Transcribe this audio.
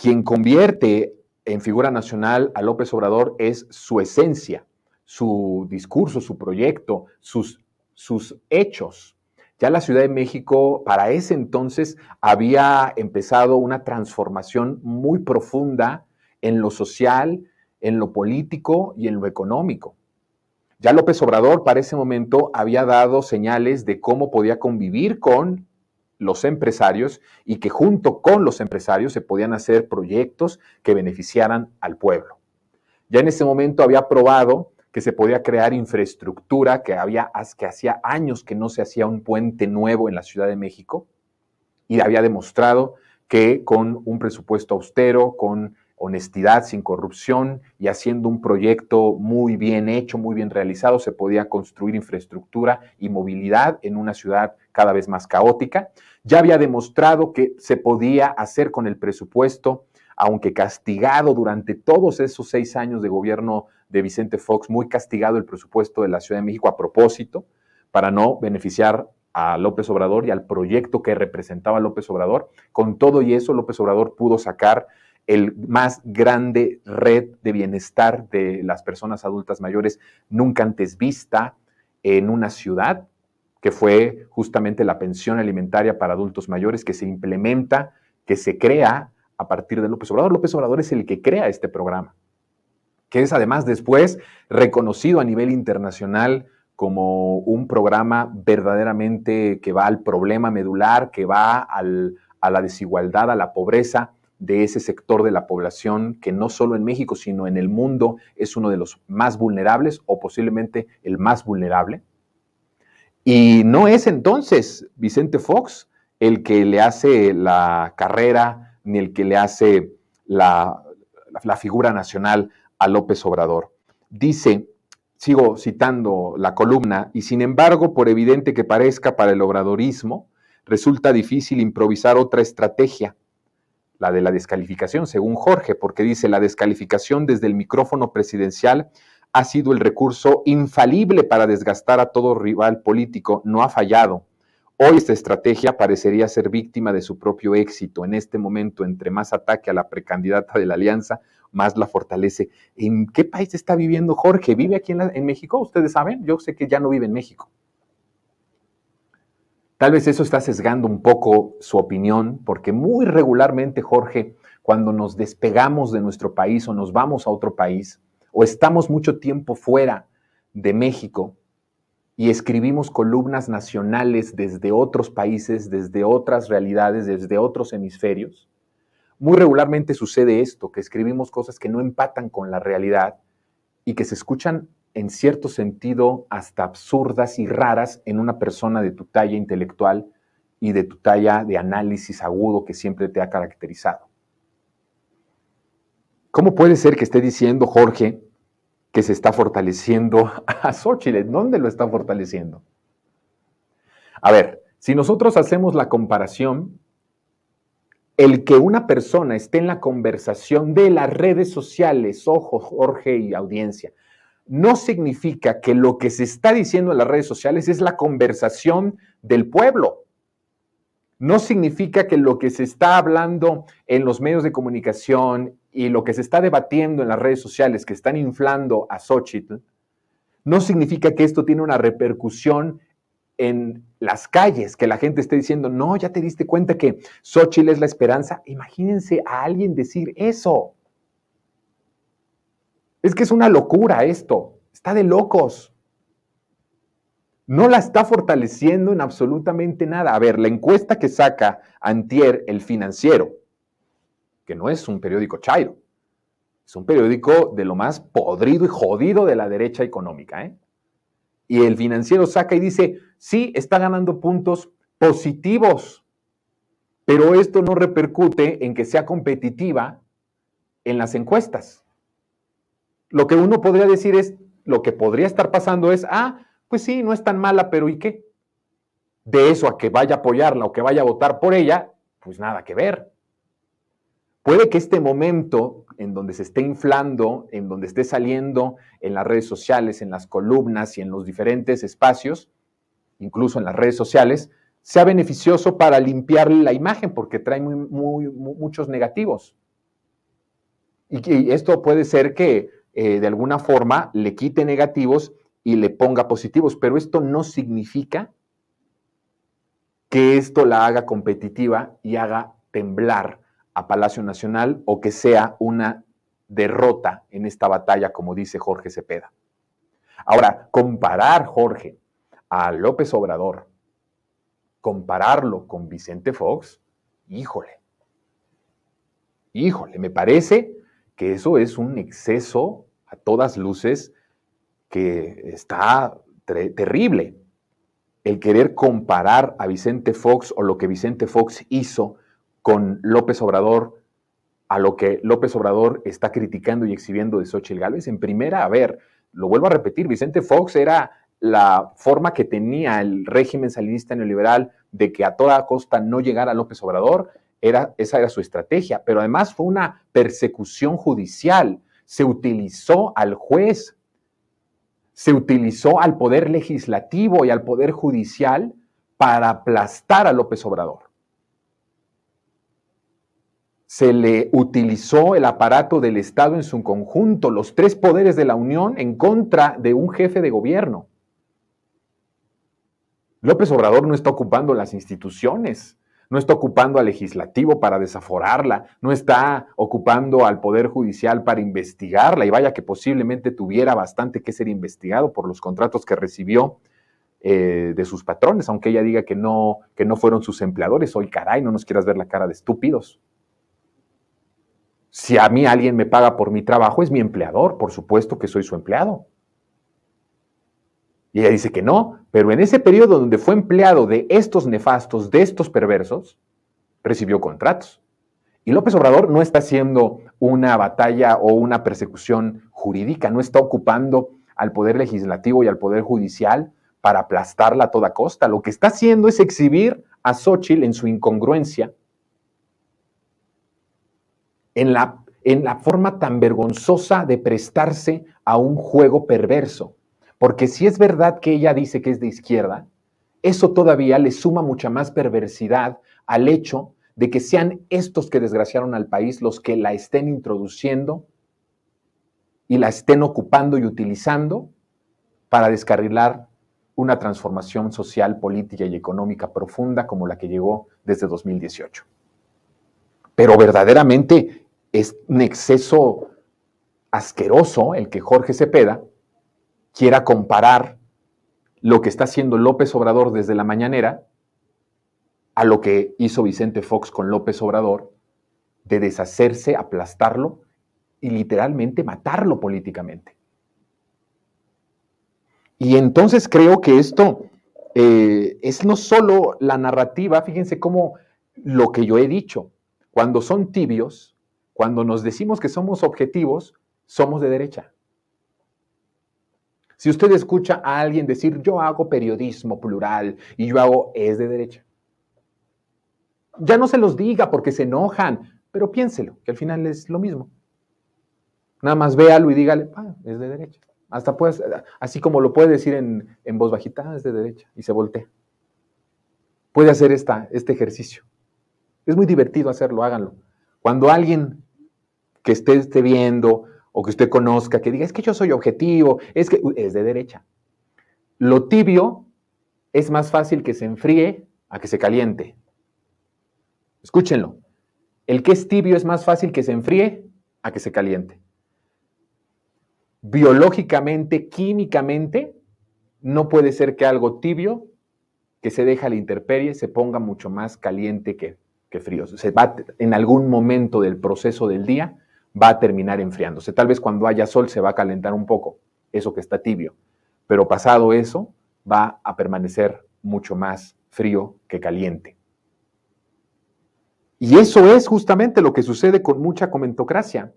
Quien convierte en figura nacional a López Obrador es su esencia, su discurso, su proyecto, sus hechos. Ya la Ciudad de México para ese entonces había empezado una transformación muy profunda en lo social, en lo político y en lo económico. Ya López Obrador para ese momento había dado señales de cómo podía convivir con los empresarios y que junto con los empresarios se podían hacer proyectos que beneficiaran al pueblo. Ya en ese momento había probado que se podía crear infraestructura, que hacía años que no se hacía un puente nuevo en la Ciudad de México, y había demostrado que con un presupuesto austero, con honestidad, sin corrupción, y haciendo un proyecto muy bien hecho, muy bien realizado, se podía construir infraestructura y movilidad en una ciudad cada vez más caótica. Ya había demostrado que se podía hacer con el presupuesto, aunque castigado durante todos esos 6 años de gobierno de Vicente Fox, muy castigado el presupuesto de la Ciudad de México a propósito, para no beneficiar a López Obrador y al proyecto que representaba López Obrador. Con todo y eso, López Obrador pudo sacar el más grande red de bienestar de las personas adultas mayores nunca antes vista en una ciudad, que fue justamente la pensión alimentaria para adultos mayores que se implementa, que se crea a partir de López Obrador. López Obrador es el que crea este programa, que es además después reconocido a nivel internacional como un programa verdaderamente que va al problema medular, que va a la desigualdad, a la pobreza de ese sector de la población que no solo en México, sino en el mundo es uno de los más vulnerables o posiblemente el más vulnerable. Y no es entonces Vicente Fox el que le hace la carrera ni el que le hace la figura nacional a López Obrador. Dice, sigo citando la columna, y sin embargo, por evidente que parezca para el obradorismo, resulta difícil improvisar otra estrategia, la de la descalificación, según Jorge, porque dice, la descalificación desde el micrófono presidencial ha sido el recurso infalible para desgastar a todo rival político, no ha fallado. Hoy esta estrategia parecería ser víctima de su propio éxito. En este momento, entre más ataque a la precandidata de la alianza, más la fortalece. ¿En qué país está viviendo Jorge? ¿Vive aquí en México? ¿Ustedes saben? Yo sé que ya no vive en México. Tal vez eso está sesgando un poco su opinión, porque muy regularmente, Jorge, cuando nos despegamos de nuestro país o nos vamos a otro país, o estamos mucho tiempo fuera de México, y escribimos columnas nacionales desde otros países, desde otras realidades, desde otros hemisferios. Muy regularmente sucede esto, que escribimos cosas que no empatan con la realidad y que se escuchan en cierto sentido hasta absurdas y raras en una persona de tu talla intelectual y de tu talla de análisis agudo que siempre te ha caracterizado. ¿Cómo puede ser que esté diciendo Jorge que se está fortaleciendo a Xochitl? ¿Dónde lo está fortaleciendo? A ver, si nosotros hacemos la comparación, el que una persona esté en la conversación de las redes sociales, ojo, Jorge y audiencia, no significa que lo que se está diciendo en las redes sociales es la conversación del pueblo. No significa que lo que se está hablando en los medios de comunicación y lo que se está debatiendo en las redes sociales que están inflando a Xochitl, no significa que esto tiene una repercusión en las calles, que la gente esté diciendo, no, ya te diste cuenta que Xochitl es la esperanza. Imagínense a alguien decir eso. Es que es una locura esto, está de locos. No la está fortaleciendo en absolutamente nada. A ver, la encuesta que saca Antier, el financiero, que no es un periódico chairo, es un periódico de lo más podrido y jodido de la derecha económica, ¿eh? Y el financiero saca y dice, sí, está ganando puntos positivos, pero esto no repercute en que sea competitiva en las encuestas. Lo que uno podría decir es, lo que podría estar pasando es, ah, pues sí, no es tan mala, pero ¿y qué? De eso a que vaya a apoyarla o que vaya a votar por ella, pues nada que ver. Puede que este momento en donde se esté inflando, en donde esté saliendo en las redes sociales, en las columnas y en los diferentes espacios, incluso en las redes sociales, sea beneficioso para limpiar la imagen porque trae muchos negativos. Y esto puede ser que de alguna forma le quite negativos y le ponga positivos, pero esto no significa que esto la haga competitiva y haga temblar a Palacio Nacional o que sea una derrota en esta batalla, como dice Jorge Cepeda. Ahora, comparar, Jorge, a López Obrador, compararlo con Vicente Fox, híjole, me parece que eso es un exceso a todas luces que está terrible. El querer comparar a Vicente Fox o lo que Vicente Fox hizo con López Obrador a lo que López Obrador está criticando y exhibiendo de Xochitl Galvez. En primera, a ver, lo vuelvo a repetir, Vicente Fox era la forma que tenía el régimen salinista neoliberal de que a toda costa no llegara López Obrador, esa era su estrategia, pero además fue una persecución judicial, se utilizó al juez, se utilizó al poder legislativo y al poder judicial para aplastar a López Obrador. Se le utilizó el aparato del Estado en su conjunto, los tres poderes de la Unión en contra de un jefe de gobierno. López Obrador no está ocupando las instituciones, no está ocupando al legislativo para desaforarla, no está ocupando al poder judicial para investigarla, y vaya que posiblemente tuviera bastante que ser investigado por los contratos que recibió de sus patrones, aunque ella diga que no fueron sus empleadores. Hoy, caray, no nos quieras ver la cara de estúpidos. Si a mí alguien me paga por mi trabajo, es mi empleador, por supuesto que soy su empleado. Y ella dice que no, pero en ese periodo donde fue empleado de estos nefastos, de estos perversos, recibió contratos. Y López Obrador no está haciendo una batalla o una persecución jurídica, no está ocupando al poder legislativo y al poder judicial para aplastarla a toda costa. Lo que está haciendo es exhibir a Xochitl en su incongruencia, en la forma tan vergonzosa de prestarse a un juego perverso. Porque si es verdad que ella dice que es de izquierda, eso todavía le suma mucha más perversidad al hecho de que sean estos que desgraciaron al país los que la estén introduciendo y la estén ocupando y utilizando para descarrilar una transformación social, política y económica profunda como la que llegó desde 2018. Pero verdaderamente es un exceso asqueroso el que Jorge Cepeda quiera comparar lo que está haciendo López Obrador desde la mañanera a lo que hizo Vicente Fox con López Obrador, de deshacerse, aplastarlo y literalmente matarlo políticamente. Y entonces creo que esto es no solo la narrativa, fíjense cómo lo que yo he dicho, cuando son tibios, cuando nos decimos que somos objetivos, somos de derecha. Si usted escucha a alguien decir, yo hago periodismo plural y yo hago, es de derecha. Ya no se los diga porque se enojan, pero piénselo, que al final es lo mismo. Nada más véalo y dígale, es de derecha. Hasta puedes, así como lo puede decir en voz bajita, es de derecha, y se voltea. Puede hacer este ejercicio. Es muy divertido hacerlo, háganlo. Cuando alguien que esté viendo o que usted conozca, que diga, es que yo soy objetivo, es de derecha. Lo tibio es más fácil que se enfríe a que se caliente. Escúchenlo. El que es tibio es más fácil que se enfríe a que se caliente. Biológicamente, químicamente, no puede ser que algo tibio que se deja a la intemperie se ponga mucho más caliente que frío. Se va en algún momento del proceso del día, va a terminar enfriándose. Tal vez cuando haya sol se va a calentar un poco, eso que está tibio, pero pasado eso va a permanecer mucho más frío que caliente. Y eso es justamente lo que sucede con mucha comentocracia.